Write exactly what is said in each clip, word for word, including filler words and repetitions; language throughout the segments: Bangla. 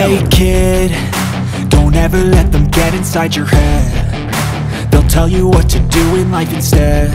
Hey kid, don't ever let them get inside your head. They'll tell you what to do in life instead.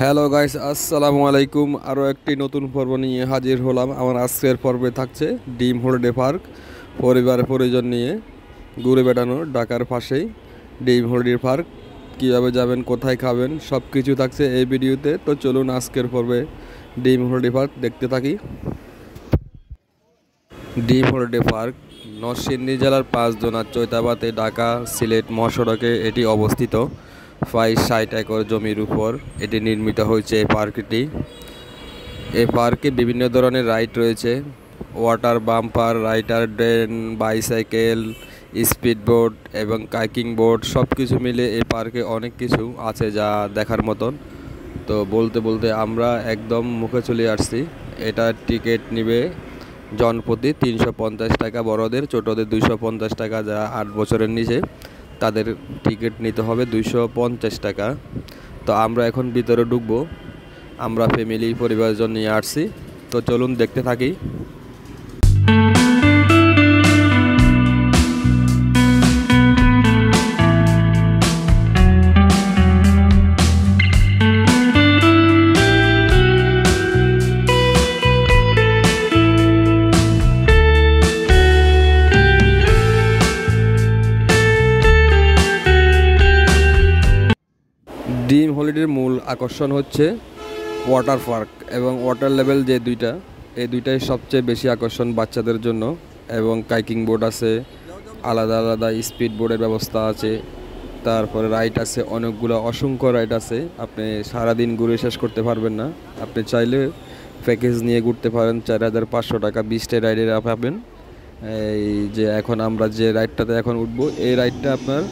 Hello guys, আসসালামু আলাইকুম। আরও একটি নতুন পর্ব নিয়ে হাজির হলাম। আমার আজকের পর্বে থাকছে ড্রিম হলিডে পার্ক, পরিবারের পরিজন নিয়ে ঘুরে বেড়ানো। ঢাকার পাশেই ড্রিম হলিডে পার্ক, কীভাবে যাবেন, কোথায় খাবেন, সব কিছু থাকছে এই ভিডিওতে। তো চলুন আজকের পর্বে ড্রিম হলিডে পার্ক দেখতে থাকি। ড্রিম হলিডে পার্ক নরসিংদী জেলার পাঁচদোনা চৈতাবাতে ঢাকা সিলেট মহাসড়কে এটি অবস্থিত। প্রায় ষাট একর জমির উপর এটি নির্মিত হয়েছে। এই পার্কটি এই পার্কে বিভিন্ন ধরনের রাইড রয়েছে, ওয়াটার বাম্পার, রাইটার ড্রেন, বাইসাইকেল, স্পিড বোট এবং কাইকিং বোট, সব কিছু মিলে এই পার্কে অনেক কিছু আছে যা দেখার মতন। তো বলতে বলতে আমরা একদম মুখে চলে আসছি। এটার টিকিট নেবে জনপ্রতি তিনশো পঞ্চাশ টাকা, বড়দের, ছোটদের দুইশো পঞ্চাশ টাকা, যা আট বছরের নিচে তাদের টিকিট নিতে হবে দুইশো পঞ্চাশ টাকা। তো আমরা এখন ভিতরে ঢুকবো। আমরা ফ্যামিলি পরিবারজন নিয়ে আসছি, তো চলুন দেখতে থাকি। ড্রিম হলিডের মূল আকর্ষণ হচ্ছে ওয়াটার পার্ক এবং ওয়াটার লেভেল, যে দুইটা, এই দুইটাই সবচেয়ে বেশি আকর্ষণ বাচ্চাদের জন্য। এবং কাইকিং বোর্ড আছে, আলাদা আলাদা স্পিড বোর্ডের ব্যবস্থা আছে, তারপরে রাইড আছে, অনেকগুলো অসংখ্য রাইড আছে। আপনি সারাদিন ঘুরে শেষ করতে পারবেন না। আপনি চাইলে প্যাকেজ নিয়ে ঘুরতে পারেন, চার হাজার পাঁচশো টাকা বিশটা রাইডে পাবেন। এই যে এখন আমরা যে রাইডটাতে এখন উঠবো, এই রাইডটা আপনার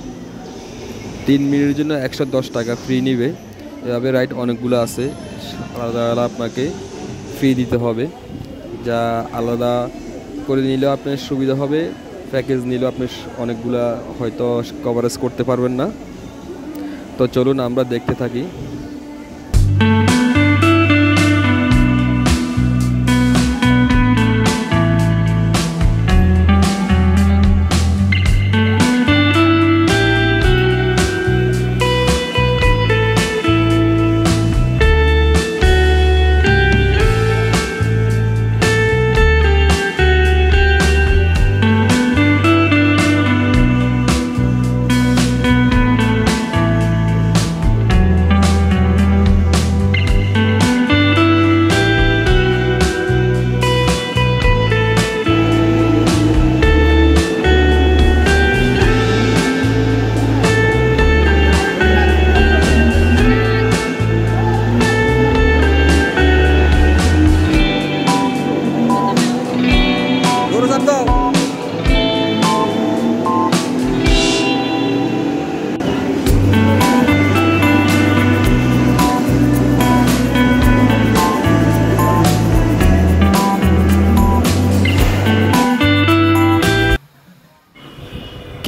তিন মিনিটের জন্য একশো দশ টাকা ফ্রি নেবে। এভাবে রাইড অনেকগুলো আছে, আলাদা আলাদা আপনাকে ফ্রি দিতে হবে, যা আলাদা করে নিলেও আপনার সুবিধা হবে, প্যাকেজ নিলেও আপনি অনেকগুলো হয়তো কভারেজ করতে পারবেন না। তো চলুন আমরা দেখতে থাকি।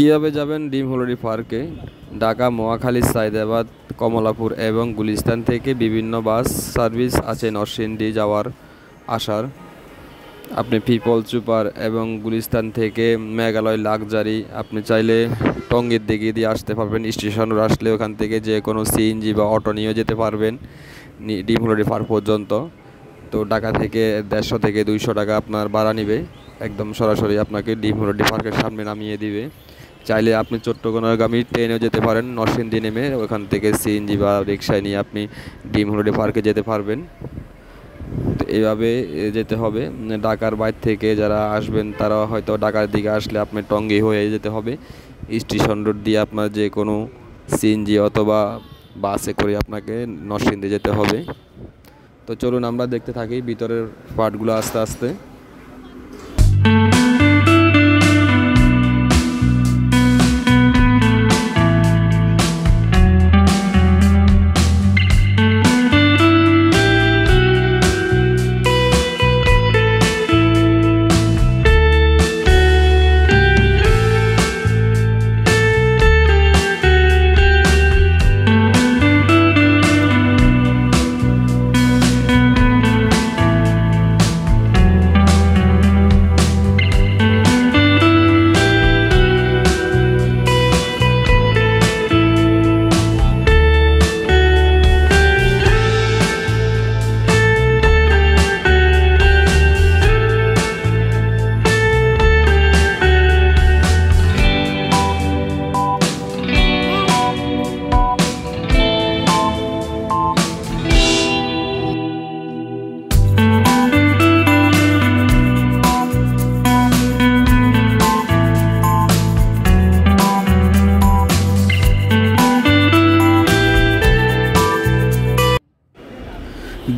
কীভাবে যাবেন ড্রিম হলিডে পার্কে? ঢাকা, মহাখালী, সায়দাবাদ, কমলাপুর এবং গুলিস্তান থেকে বিভিন্ন বাস সার্ভিস আছে নরসিংদী যাওয়ার আসার। আপনি পিপল সুপার এবং গুলিস্তান থেকে মেঘালয় লাক্সারি, আপনি চাইলে টঙ্গীর দিকে দিয়ে আসতে পারবেন। স্টেশন আসলে ওখান থেকে যে কোনো সিএনজি বা অটো নিয়ে যেতে পারবেন ড্রিম হলিডে পার্ক পর্যন্ত। তো ঢাকা থেকে দেড়শো থেকে দুইশো টাকা আপনার ভাড়া নেবে, একদম সরাসরি আপনাকে ড্রিম হলিডে পার্কের সামনে নামিয়ে দিবে। চাইলে আপনি চট্টগ্রামগামী ট্রেনেও যেতে পারেন, নরসিংদী নেমে ওখান থেকে সিএনজি বা রিক্সায় নিয়ে আপনি ড্রিম হলিডে পার্কে যেতে পারবেন। তো এইভাবে যেতে হবে। ঢাকার বাইরে থেকে যারা আসবেন তারা হয়তো ঢাকার দিকে আসলে আপনি টঙ্গী হয়ে যেতে হবে, স্টেশন রোড দিয়ে আপনার যে কোনো সিএনজি অথবা বাসে করে আপনাকে নরসিংদী যেতে হবে। তো চলুন আমরা দেখতে থাকি ভিতরের পার্টগুলো আস্তে আস্তে।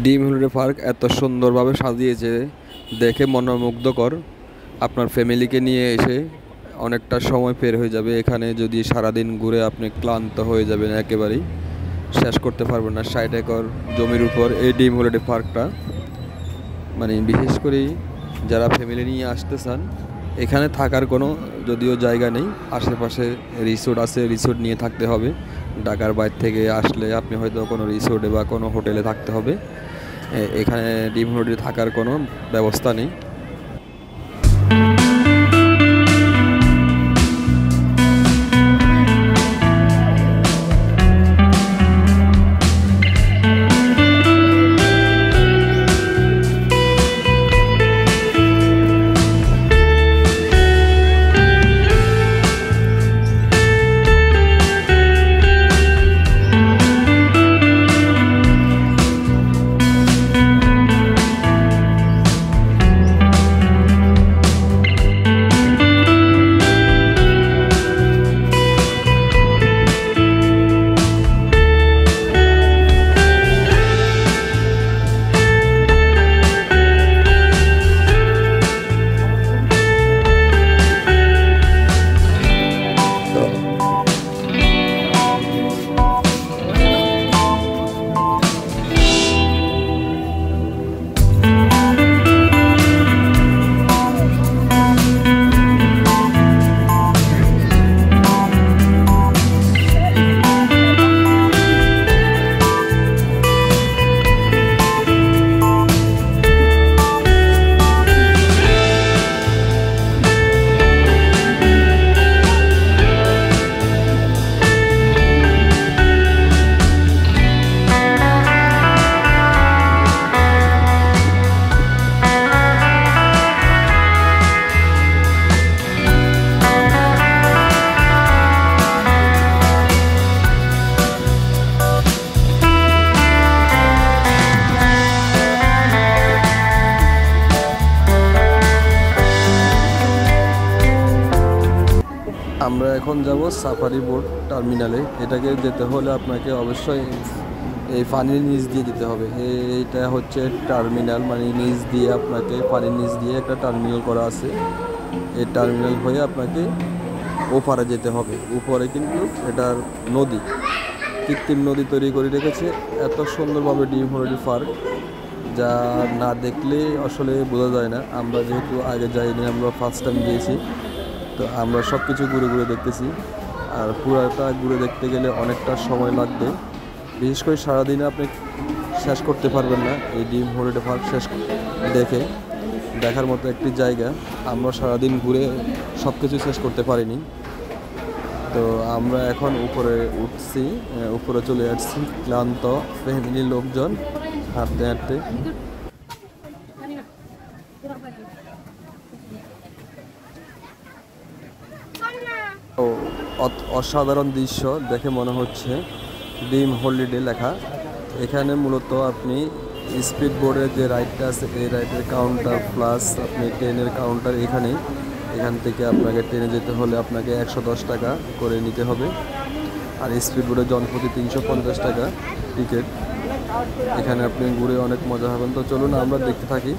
ড্রিম হলিডে পার্ক এত সুন্দরভাবে সাজিয়েছে দেখে মনোমুগ্ধকর। আপনার ফ্যামিলিকে নিয়ে এসে অনেকটা সময় পের হয়ে যাবে এখানে। যদি সারাদিন ঘুরে আপনি ক্লান্ত হয়ে যাবেন, একেবারেই শেষ করতে পারবেন না। ষাট একর জমির উপর এই ড্রিম হলিডে পার্কটা, মানে বিশেষ করে যারা ফ্যামিলি নিয়ে আসতে চান, এখানে থাকার কোনো যদিও জায়গা নেই, আশেপাশে রিসোর্ট আছে, রিসোর্ট নিয়ে থাকতে হবে। ঢাকার বাইরে থেকে আসলে আপনি হয়তো কোনো রিসোর্টে বা কোনো হোটেলে থাকতে হবে, এখানে ড্রিম হলিডে থাকার কোনো ব্যবস্থা নেই। আমরা এখন যাব সাফারি বোট টার্মিনালে। এটাকে যেতে হলে আপনাকে অবশ্যই এই পানির নিচ দিয়ে যেতে হবে। এইটা হচ্ছে টার্মিনাল, মানে নিচ দিয়ে আপনাকে পানির নিচ দিয়ে একটা টার্মিনাল করা আছে। এই টার্মিনাল হয়ে আপনাকে ওপারে যেতে হবে। উপরে কিন্তু এটার নদী, কৃত্রিম নদী তৈরি করে রেখেছে এত সুন্দরভাবে ড্রিম হলিডে পার্ক, যা না দেখলে আসলে বোঝা যায় না। আমরা যেহেতু আগে যাইনি, আমরা ফার্স্ট টাইম গিয়েছি, তো আমরা সব কিছু ঘুরে ঘুরে দেখতেছি। আর পুরাটা ঘুরে দেখতে গেলে অনেকটা সময় লাগবে, বিশেষ করে সারাদিনে আপনি শেষ করতে পারবেন না। এই ড্রিম হলিডে পার্ক শেষ দেখে দেখার মতো একটি জায়গা। আমরা সারাদিন ঘুরে সব কিছু শেষ করতে পারিনি। তো আমরা এখন উপরে উঠছি, উপরে চলে আসছি ক্লান্ত ফ্যামিলির লোকজন হাঁটতে হাঁটতে। Oh. অসাধারণ দৃশ্য দেখে মনে হচ্ছে। ড্রিম হলিডে লেখা। এখানে মূলত আপনি স্পিড বোর্ডের যে রাইডটা আছে এই রাইডের কাউন্টার প্লাস আপনি ট্রেনের কাউন্টার এখানেই। এখান থেকে আপনাকে ট্রেনে যেতে হলে আপনাকে একশো দশ টাকা করে নিতে হবে, আর স্পিড বোর্ডে জনপ্রতি তিনশো পঞ্চাশ টাকা টিকিট। এখানে আপনি ঘুরে অনেক মজা হবেন। তো চলুন আমরা দেখতে থাকি।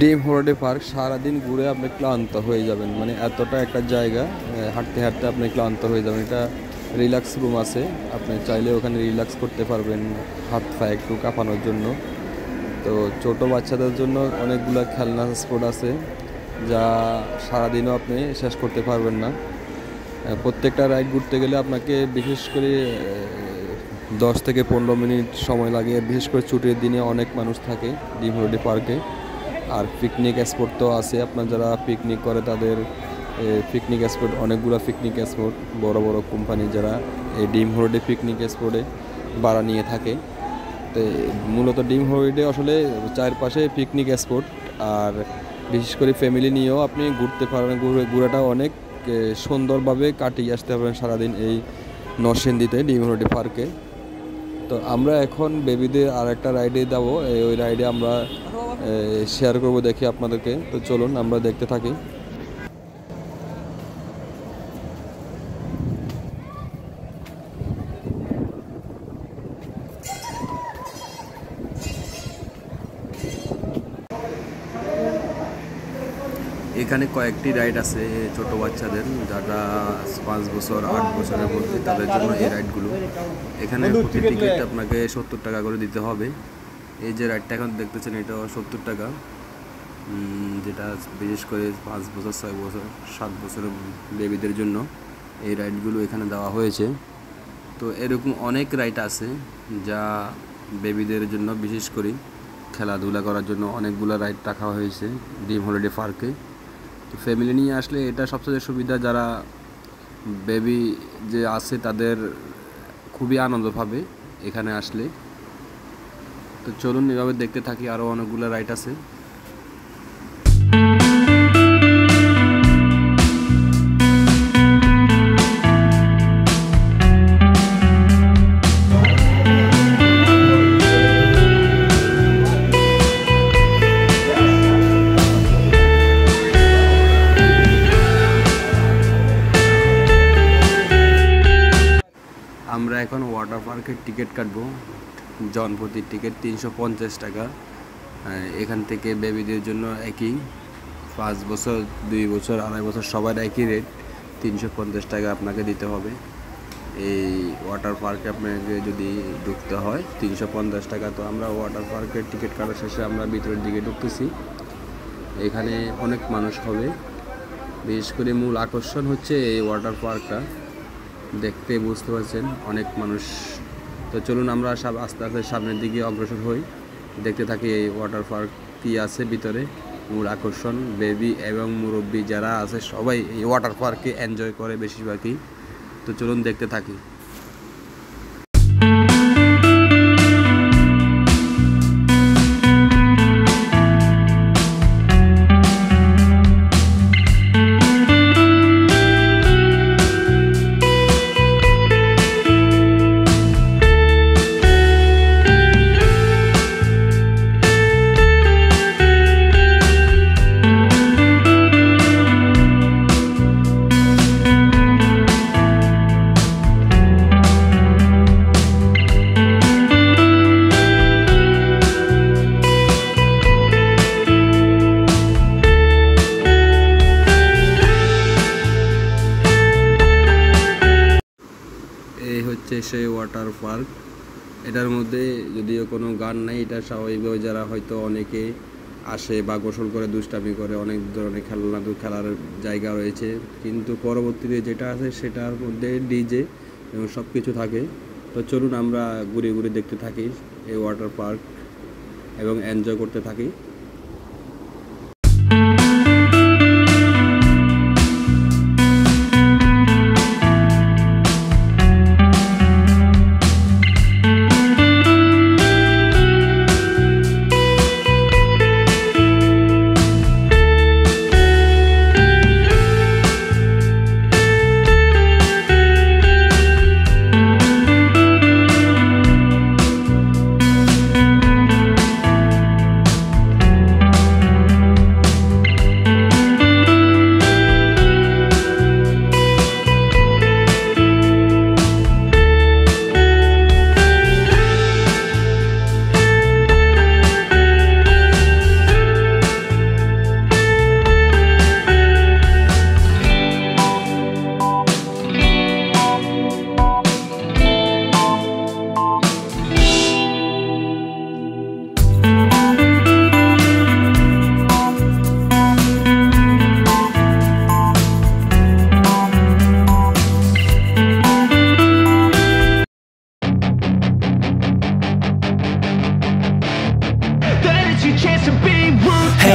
ড্রিম হলিডে পার্ক সারাদিন ঘুরে আপনি ক্লান্ত হয়ে যাবেন, মানে এতটা একটা জায়গা, হাঁটতে হাঁটতে আপনি ক্লান্ত হয়ে যাবেন। এটা রিল্যাক্স রুম আছে, আপনি চাইলে ওখানে রিল্যাক্স করতে পারবেন হাত পা একটু কাঁপানোর জন্য। তো ছোট বাচ্চাদের জন্য অনেকগুলো খেলনা স্পোর্ট আছে যা সারাদিনও আপনি শেষ করতে পারবেন না। প্রত্যেকটা রাইড ঘুরতে গেলে আপনাকে বিশেষ করে দশ থেকে পনেরো মিনিট সময় লাগে, বিশেষ করে ছুটির দিনে অনেক মানুষ থাকে ড্রিম হলিডে পার্কে। আর পিকনিক স্পট তো আছে, আপনার যারা পিকনিক করে তাদের পিকনিক স্পট অনেকগুলো পিকনিক স্পট, বড় বড় কোম্পানি যারা এই ড্রিম হলিডে পিকনিক স্পটে ভাড়া নিয়ে থাকে। তো মূলত ড্রিম হলিডে আসলে চারপাশে পিকনিক স্পট, আর বিশেষ করে ফ্যামিলি নিয়েও আপনি ঘুরতে পারবেন। ঘুরাটা অনেক সুন্দরভাবে কাটিয়ে আসতে পারবেন সারাদিন এই নরসিংদীতে ড্রিম হলিডে পার্কে। তো আমরা এখন বেবিদের আর একটা রাইডে যাবো, ওই রাইডে আমরা শেয়ার করব দেখি আপনাদেরকে। তো চলুন আমরা দেখতে থাকি। এখানে কয়েকটি রাইড আছে ছোট বাচ্চাদের, যারা পাঁচ বছর আট বছরের মধ্যে, তাদের জন্য এই রাইডগুলো। এখানে প্রতি টিকিট আপনাকে সত্তর টাকা করে দিতে হবে। এই যে রাইডটা এখন দেখতেছেন এটা সত্তর টাকা। যেটা বিশেষ করে পাঁচ বছর ছয় বছর সাত বছরের বেবিদের জন্য এই রাইডগুলো এখানে দেওয়া হয়েছে। তো এরকম অনেক রাইড আছে যা বেবিদের জন্য বিশেষ করে খেলাধুলা করার জন্য অনেকগুলো রাইড রাখা হয়েছে ড্রিম হলিডে পার্কে। তো ফ্যামিলি নিয়ে আসলে এটা সবচেয়ে সুবিধা, যারা বেবি যে আছে তাদের খুবই আনন্দ পাবে এখানে আসলে। তো চলুন এভাবে দেখতে থাকি, আরও অনেকগুলো রাইড আছে। আমরা এখন ওয়াটার পার্কের টিকিট কাটবো, জনপ্রতি টিকিট তিনশো পঞ্চাশ টাকা। এখান থেকে বেবিদের জন্য একই, পাঁচ বছর দুই বছর আড়াই বছর সবার একই রেট, তিনশো পঞ্চাশ টাকা আপনাকে দিতে হবে। এই ওয়াটার পার্কে আপনাকে যদি ঢুকতে হয় তিনশো পঞ্চাশ টাকা। তো আমরা ওয়াটার পার্কের টিকিট কাটার শেষে আমরা ভিতরের দিকে ঢুকতেছি। এখানে অনেক মানুষ হবে, বিশেষ করে মূল আকর্ষণ হচ্ছে এই ওয়াটার পার্কটা, দেখতে বুঝতে পারছেন অনেক মানুষ। তো চলুন আমরা সব আস্তে আস্তে সামনের দিকে অগ্রসর হই, দেখতে থাকি এই ওয়াটার পার্ক কী আছে ভিতরে। মূল আকর্ষণ বেবি এবং মুরব্বি যারা আছে সবাই এই ওয়াটার পার্কে এনজয় করে বেশিরভাগই। তো চলুন দেখতে থাকি। সেই ওয়াটার পার্ক, এটার মধ্যে যদিও কোনো গান নেই, এটা স্বাভাবিকভাবে যারা হয়তো অনেকে আসে বা গোসল করে দুষ্টামি করে, অনেক ধরনের খেলনা খেলার জায়গা রয়েছে। কিন্তু পরবর্তীতে যেটা আছে সেটার মধ্যে ডিজে এবং সব কিছু থাকে। তো চলুন আমরা ঘুরে ঘুরে দেখতে থাকি এই ওয়াটার পার্ক এবং এনজয় করতে থাকি।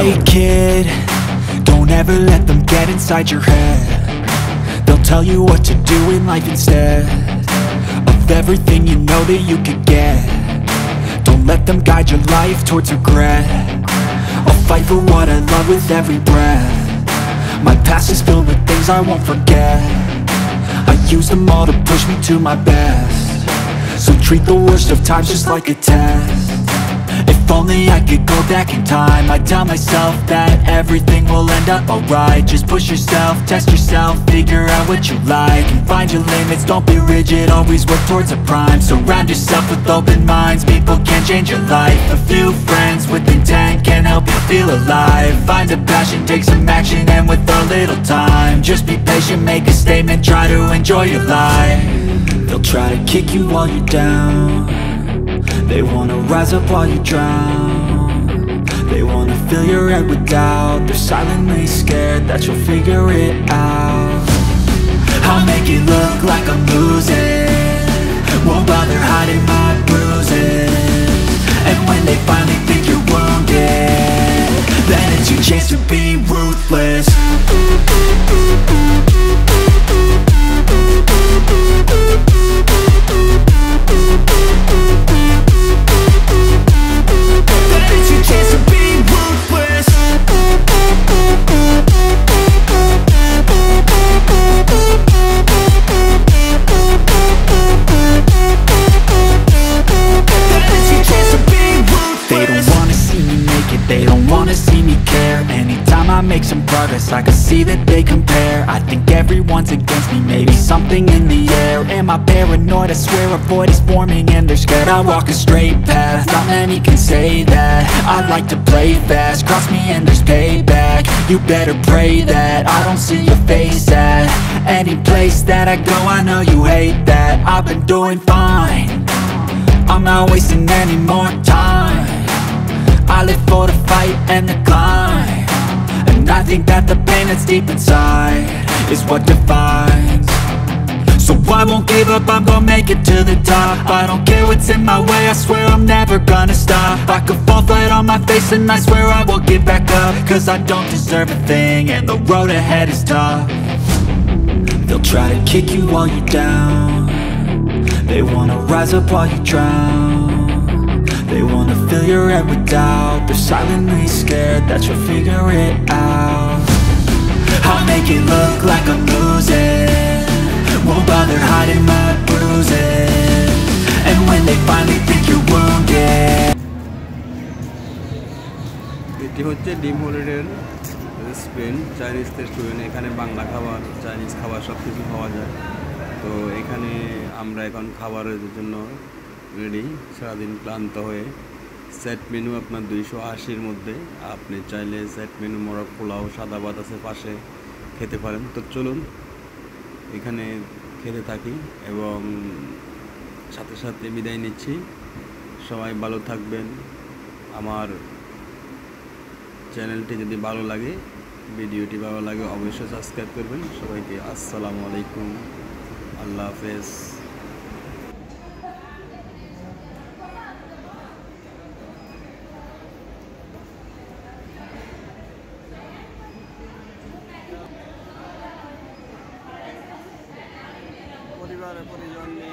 Hey kid, don't ever let them get inside your head. They'll tell you what to do in life instead of everything you know that you could get. Don't let them guide your life towards regret. I'll fight for what I love with every breath. My past is filled with things I won't forget. I use them all to push me to my best. So treat the worst of times just like a test. If only I could go back in time, I'd tell myself that everything will end up alright. Just push yourself, test yourself, figure out what you like, and find your limits, don't be rigid, always work towards a prime. Surround yourself with open minds, people can change your life. A few friends with intent can help you feel alive. Find a passion, take some action, and with a little time, just be patient, make a statement, try to enjoy your life. They'll try to kick you while you're down. They wanna rise up while you drown. They wanna fill your head with doubt. They're silently scared that you'll figure it out. I'll make it look like I'm losing, won't bother hiding my bruises. And when they finally think you're wounded, then it's your chance to be ruthless. Make some progress, I can see that they compare. I think everyone's against me, maybe something in the air. Am I paranoid? I swear a void is forming and they're scared. I walk a straight path, not many can say that. I like to play fast, cross me and there's payback. You better pray that I don't see your face at any place that I go. I know you hate that. I've been doing fine, I'm not wasting any more time. I live for the fight and the climb. I think that the pain that's deep inside is what defines. So I won't give up, I'm gonna make it to the top. I don't care what's in my way, I swear I'm never gonna stop. I could fall flat on my face and I swear I won't give back up. Cause I don't deserve a thing and the road ahead is tough. They'll try to kick you while you're down, they wanna rise up while you drown. They wanna fill your head with doubt. They're silently scared that you'll figure it out. I'll make it look like I'm losing, won't bother hiding my bruises. And when they finally think you're wounded, এটি হচ্ছে ড্রিম হলিডের রেস্টুরেন্ট, চাইনিজ রেস্টুরেন্ট। এখানে বাংলা খাবার, চাইনিজ খাবার সব কিছু পাওয়া যায়। তো এখানে আমরা এখন খাবারের জন্য রেডি। সারাদিন ক্লান্ত হয়ে সেট মেনু আপনার দুইশো আশির মধ্যে আপনি চাইলে সেট মেনু মোরগ পোলাও সাদা বাতাসে পাশে খেতে পারেন। তো চলুন এখানে খেতে থাকি এবং সাথে সাথে বিদায় নিচ্ছি। সবাই ভালো থাকবেন। আমার চ্যানেলটি যদি ভালো লাগে, ভিডিওটি ভালো লাগে, অবশ্যই সাবস্ক্রাইব করবেন। সবাইকে আসসালামু আলাইকুম, আল্লাহ হাফেজ। পরিবারের পরিজন